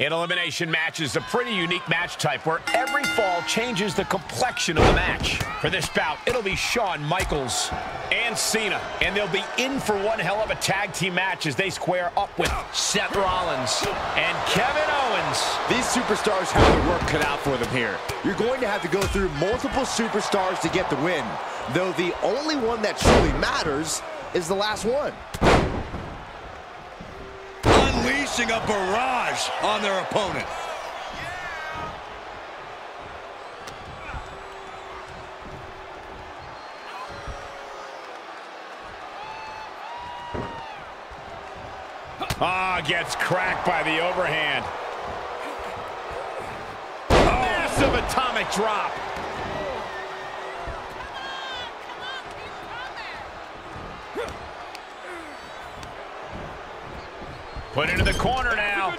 An elimination match is a pretty unique match type where every fall changes the complexion of the match. For this bout, it'll be Shawn Michaels and Cena, and they'll be in for one hell of a tag team match as they square up with Seth Rollins and Kevin Owens. These superstars have their work cut out for them here. You're going to have to go through multiple superstars to get the win, though the only one that truly matters is the last one. Unleashing a barrage on their opponent. Ah, gets cracked by the overhand. Oh. Massive atomic drop. Put into the corner now.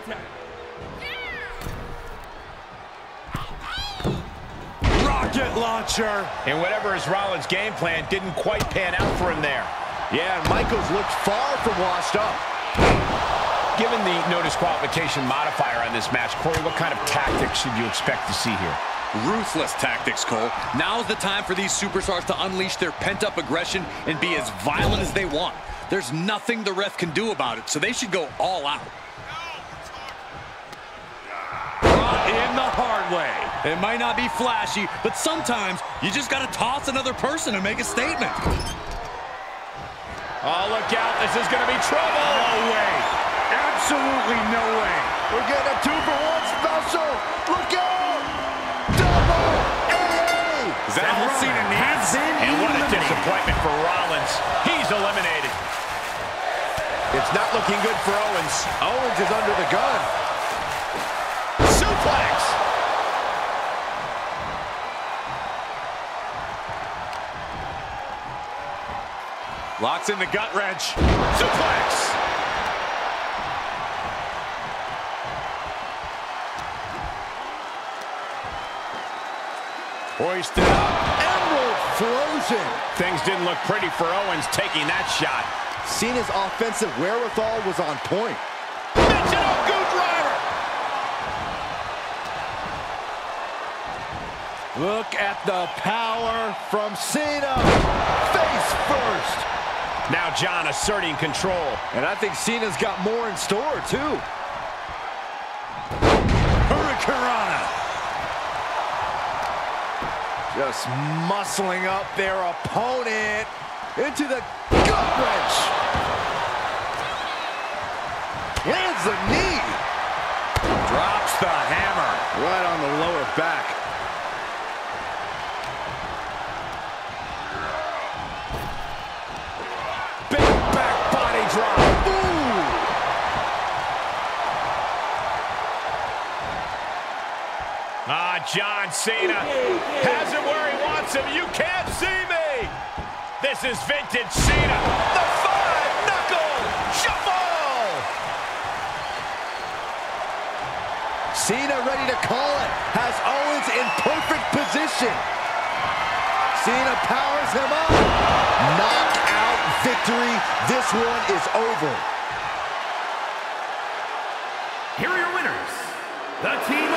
Rocket launcher. And whatever is Rollins' game plan didn't quite pan out for him there. Yeah, Michaels looked far from washed up. Given the no disqualification modifier on this match, Corey, what kind of tactics should you expect to see here? Ruthless tactics, Cole. Now's the time for these superstars to unleash their pent-up aggression and be as violent as they want. There's nothing the ref can do about it, so they should go all out. Brought in the hard way. It might not be flashy, but sometimes you just got to toss another person and make a statement. Oh, look out. This is going to be trouble. No way. Absolutely no way. We're getting a 2-for-1 special. Look out. Double A. Is that what Cena needs? And what a disappointment for Rollins. He's eliminated. It's not looking good for Owens. Owens is under the gun. Suplex. Locks in the gut wrench. Suplex. Hoisted up. Emerald frozen. Things didn't look pretty for Owens taking that shot. Cena's offensive wherewithal was on point. Mental good rider. Look at the power from Cena. Face first. Now John asserting control. And I think Cena's got more in store, too. Hurricanrana. Just muscling up their opponent into the gut wrench. Lands the knee. Drops the hammer right on the lower back. Big back body drop. Ooh. Ah, John Cena has it where he wants him. You can't see me. This is vintage Cena. The five-knuckle shuffle. Cena ready to call it. Has Owens in perfect position. Cena powers him up. Knockout victory. This one is over. Here are your winners. The team of